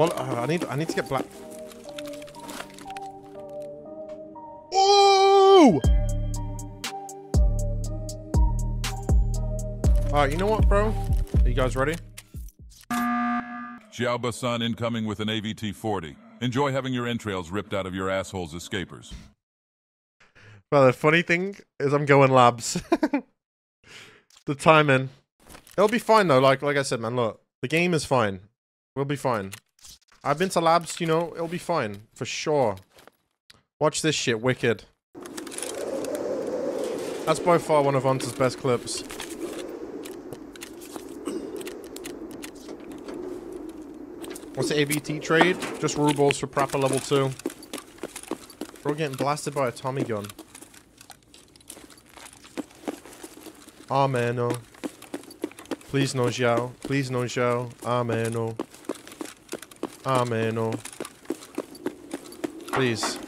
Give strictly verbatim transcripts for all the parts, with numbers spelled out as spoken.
One. Oh, I need. I need to get black. Ooh! All right, you know what, bro? Are you guys ready? Xiao Basan incoming with an A V T forty. Enjoy having your entrails ripped out of your assholes, escapers. Well, the funny thing is I'm going labs. The timing. It'll be fine, though. Like like I said, man, look. The game is fine. We'll be fine. I've been to labs, you know. It'll be fine. For sure. Watch this shit. Wicked. That's by far one of Hunter's best clips. What's the A B T trade? Just rubles for proper level two. We're all getting blasted by a Tommy gun. Ah, man, no. Please no Xiao. Please no Xiao. Ah, man, no. Ah, man, no. Please.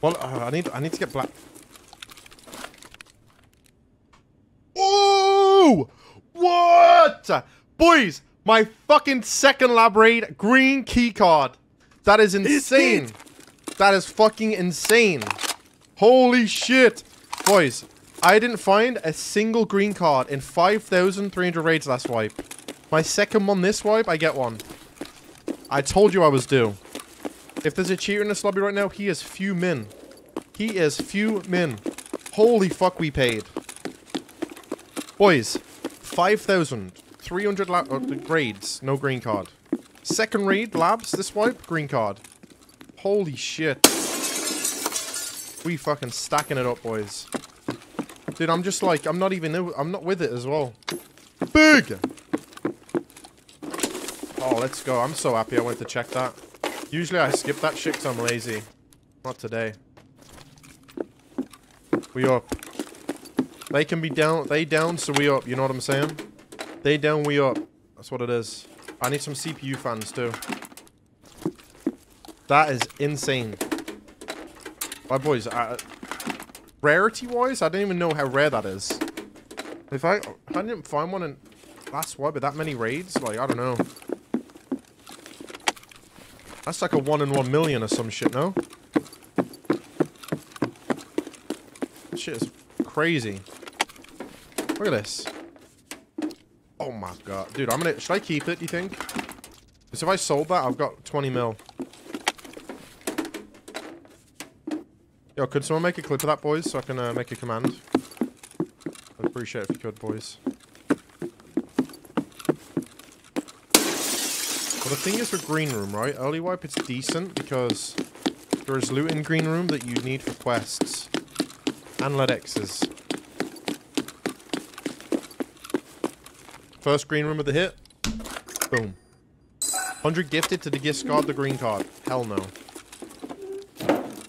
Well, uh, I need. I need to get black. What? Boys, my fucking second lab raid, green key card. That is insane. That is fucking insane. Holy shit. Boys, I didn't find a single green card in five thousand three hundred raids last wipe. My second one this wipe, I get one. I told you I was due. If there's a cheater in this lobby right now, he is fuming. He is fuming. Holy fuck, we paid. Boys, five thousand three hundred lab uh, grades, no green card. Second raid, labs, this wipe, green card. Holy shit. We fucking stacking it up, boys. Dude, I'm just like, I'm not even, I'm not with it as well. Big! Oh, let's go. I'm so happy I went to check that. Usually I skip that shit because I'm lazy. Not today. We up. They can be down, they down, so we up, you know what I'm saying? They down, we up. That's what it is. I need some C P U fans too. That is insane. My boys, uh, rarity-wise, I don't even know how rare that is. If I, if I didn't find one in last wipe with that many raids, like, I don't know. That's like a one in one million or some shit, no? That shit is crazy. Look at this. Oh my god. Dude, I'm gonna... Should I keep it, do you think? Because if I sold that, I've got twenty mil. Yo, could someone make a clip of that, boys? So I can uh, make a command. I'd appreciate it if you could, boys. Well, the thing is with green room, right? Early wipe, it's decent because there is loot in green room that you need for quests. And L E D Xs. First green room of the hit. Boom. one hundred gifted to the discard the green card. Hell no.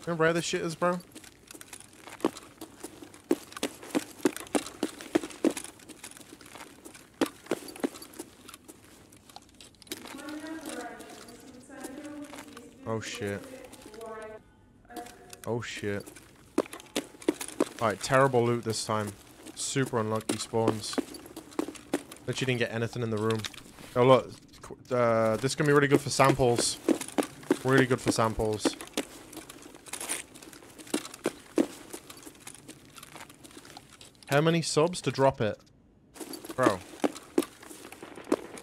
How rare this shit is, bro? Oh shit. Oh shit. Alright, terrible loot this time. Super unlucky spawns. Bet you didn't get anything in the room. Oh look, uh, this is gonna be really good for samples. Really good for samples. How many subs to drop it? Bro.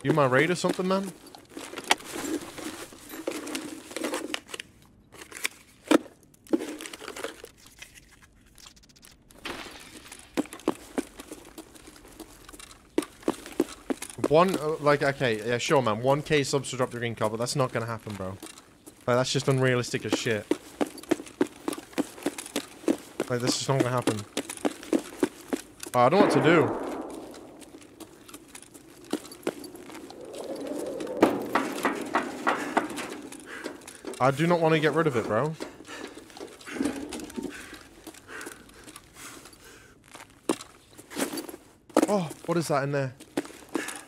You my raid or something, man? One, like, okay, yeah, sure, man. one K subs to drop the green card, but that's not gonna happen, bro. Like, that's just unrealistic as shit. Like, that's just not gonna happen. Oh, I don't know what to do. I do not want to get rid of it, bro. Oh, what is that in there?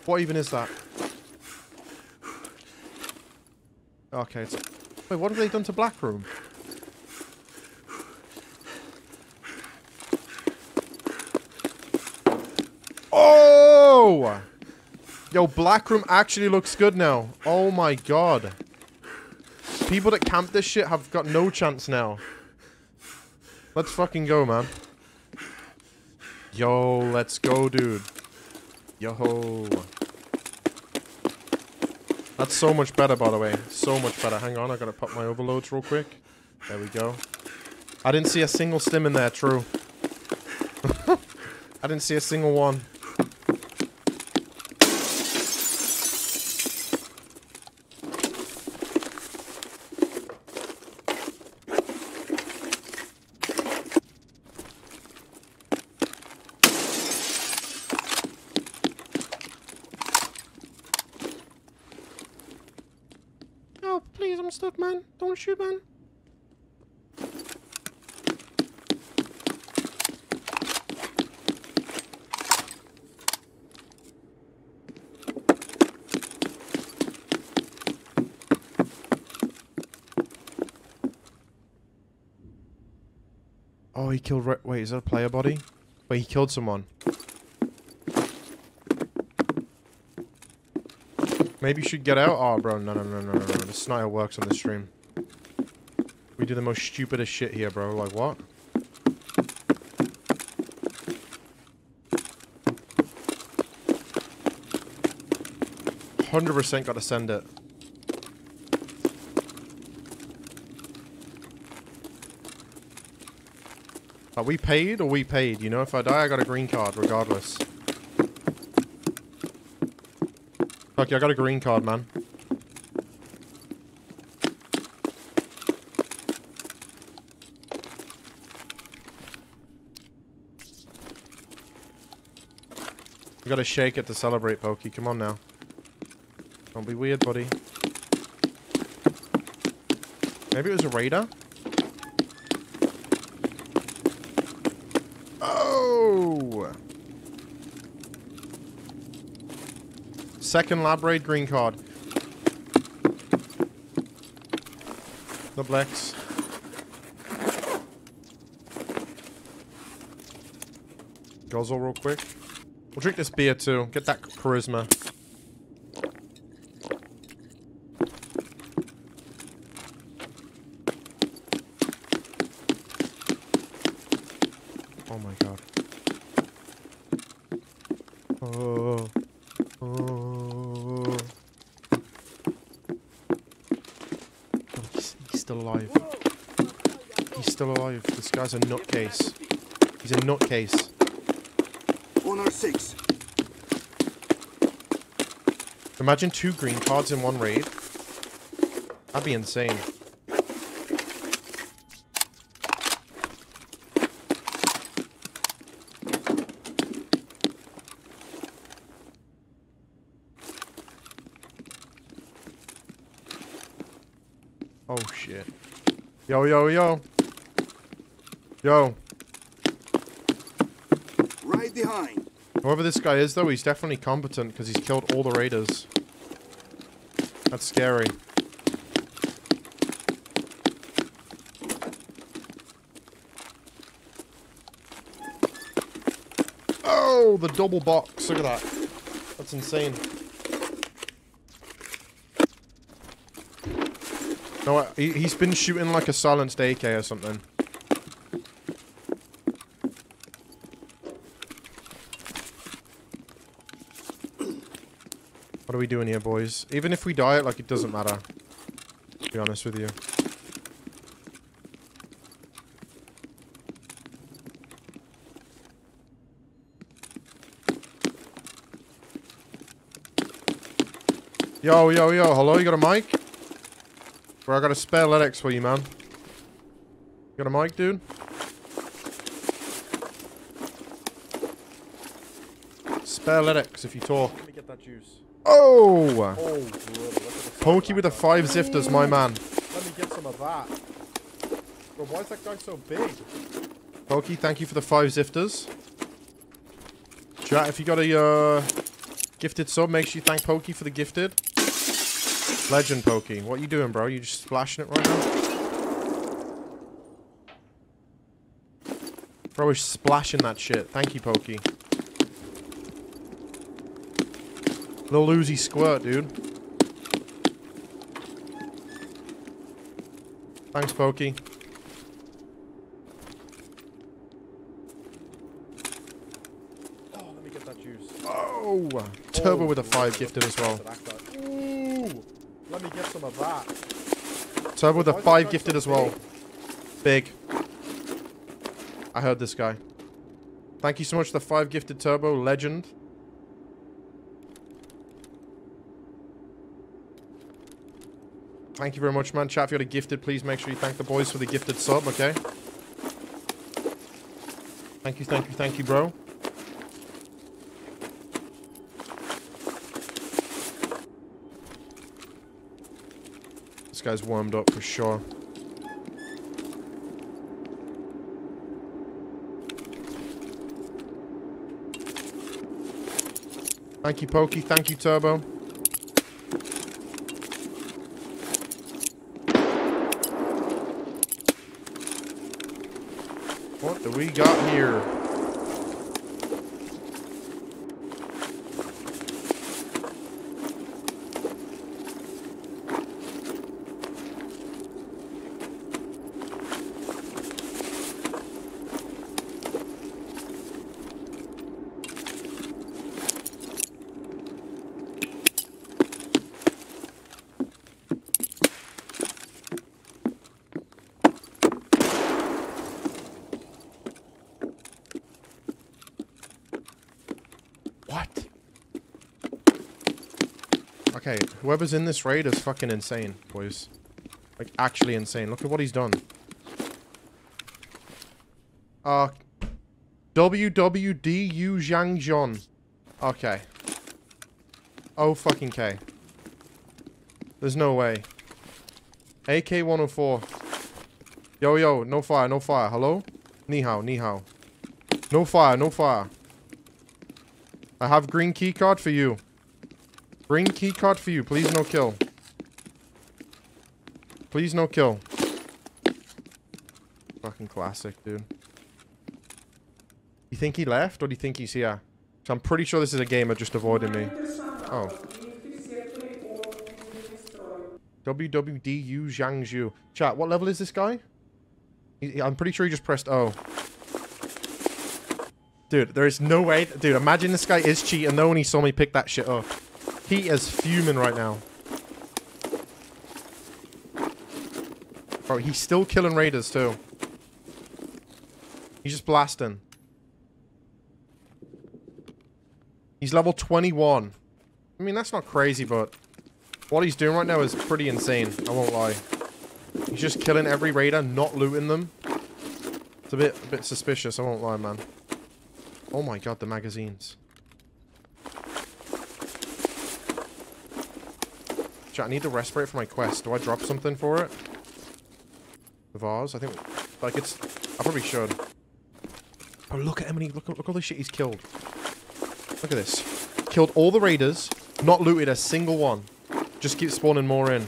What even is that? Okay, it's... Wait, what have they done to Black Room? Yo! Yo, Black Room actually looks good now. Oh my god. People that camp this shit have got no chance now. Let's fucking go, man. Yo, let's go, dude. Yo. That's so much better, by the way. So much better. Hang on, I gotta pop my overloads real quick. There we go. I didn't see a single stim in there, true. I didn't see a single one. Oh, please, I'm stuck, man. Don't shoot, man. Oh, he killed... Re Wait, is that a player body? Wait, he killed someone. Maybe you should get out. Oh, bro, no, no, no, no, no, no. The sniper works on this stream. We do the most stupidest shit here, bro. Like, what? one hundred percent gotta send it. Are we paid or we paid? You know, if I die, I got a green card, regardless. Fuck yeah, I got a green card, man. We gotta shake it to celebrate, Pokey. Come on now. Don't be weird, buddy. Maybe it was a raider? Second lab raid green card. The Blex. Guzzle real quick. We'll drink this beer too. Get that charisma. Oh my god. Oh. Oh. Still alive. He's still alive. This guy's a nutcase. He's a nutcase. one oh six. Imagine two green cards in one raid. That'd be insane. Oh shit. Yo, yo, yo. Yo. Right behind. Whoever this guy is, though, he's definitely competent because he's killed all the raiders. That's scary. Oh, the double box. Look at that. That's insane. No, he, he's been shooting like a silenced A K or something. What are we doing here, boys? Even if we die, like, it doesn't matter. To be honest with you. Yo, yo, yo. Hello, you got a mic? Bro, I got a spare L E D X for you, man. You got a mic, dude? Spare L E D X if you talk. Let me get that juice. Oh! Oh Pokey with the five zifters, my man. Let me get some of that. Bro, why is that guy so big? Pokey, thank you for the five zifters. Chat, if you got a uh, gifted sub, make sure you thank Pokey for the gifted. Legend Pokey, what are you doing, bro? You just splashing it right now? Bro, we're splashing that shit. Thank you, Pokey. Little Uzi squirt, dude. Thanks, Pokey. Oh, let me get that juice. Oh! Turbo oh, with a five gifted as well. Ooh! Let me get some of that. Turbo with a five gifted as well. Big. I heard this guy. Thank you so much for the five gifted turbo, legend. Thank you very much, man. Chat, if you got a gifted, please make sure you thank the boys for the gifted sub, okay? Thank you, thank you, thank you, bro. This guy's warmed up for sure. Thank you, Pokey. Thank you, Turbo. What do we got here? Okay, whoever's in this raid is fucking insane, boys. Like, actually insane. Look at what he's done. Uh, W W D U Zhang John. Okay. Oh, fucking K. There's no way. A K one oh four. Yo, yo, no fire, no fire. Hello? Ni hao, ni hao. No fire, no fire. I have green key card for you. Bring key card for you, please no kill. Please no kill. Fucking classic, dude. You think he left, or do you think he's here? So I'm pretty sure this is a gamer just avoiding me. Oh. W W D U Zhangzhu. Chat, what level is this guy? He, I'm pretty sure he just pressed O. Dude, there is no way. Dude, imagine this guy is cheating though and he saw me pick that shit up. He is fuming right now. Bro, he's still killing raiders too. He's just blasting. He's level twenty-one. I mean, that's not crazy, but what he's doing right now is pretty insane. I won't lie. He's just killing every raider, not looting them. It's a bit, a bit suspicious. I won't lie, man. Oh my god, the magazines. Chat, I need to respirate for my quest. Do I drop something for it? The vase? I think... Like, it's... I probably should. Oh, look at him. And he, look, look at all the shit he's killed. Look at this. Killed all the raiders. Not looted a single one. Just keep spawning more in.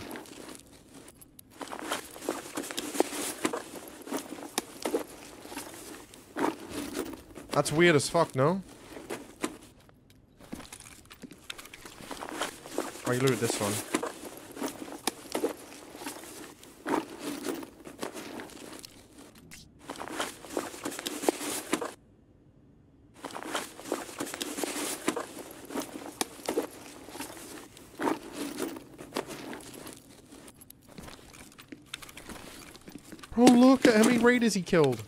That's weird as fuck, no? Oh, you looted this one. Raiders he killed.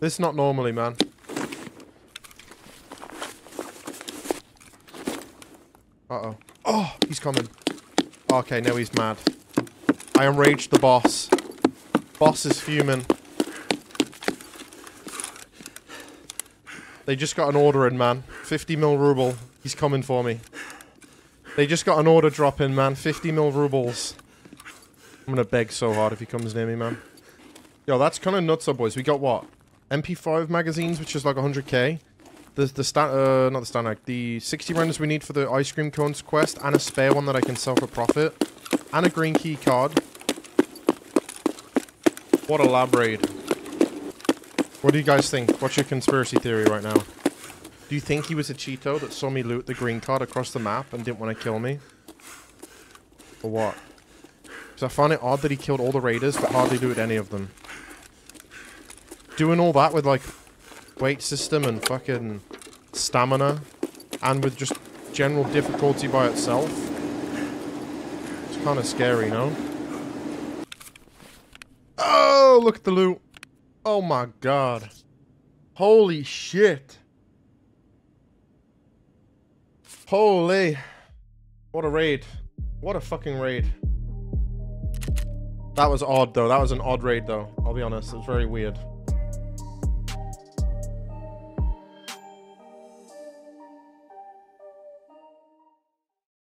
This not normally, man. Uh-oh. Oh, he's coming. Okay, now he's mad. I enraged the boss. Boss is fuming. They just got an order in, man. fifty mil ruble. He's coming for me. They just got an order drop in, man. fifty mil rubles. I'm gonna beg so hard if he comes near me, man. Yo, that's kind of nuts, though, boys. We got what? M P five magazines, which is like one hundred K. The, the stat, uh, not the standard, the sixty rounds we need for the ice cream cones quest, and a spare one that I can sell for profit, and a green key card. What a lab raid. What do you guys think? What's your conspiracy theory right now? Do you think he was a Cheeto that saw me loot the green card across the map and didn't want to kill me? Or what? Because I find it odd that he killed all the raiders but hardly looted any of them. Doing all that with like weight system and fucking stamina and with just general difficulty by itself. It's kind of scary, no? Oh, look at the loot. Oh my god. Holy shit. Holy. What a raid. What a fucking raid. That was odd though. That was an odd raid though. I'll be honest. It was very weird.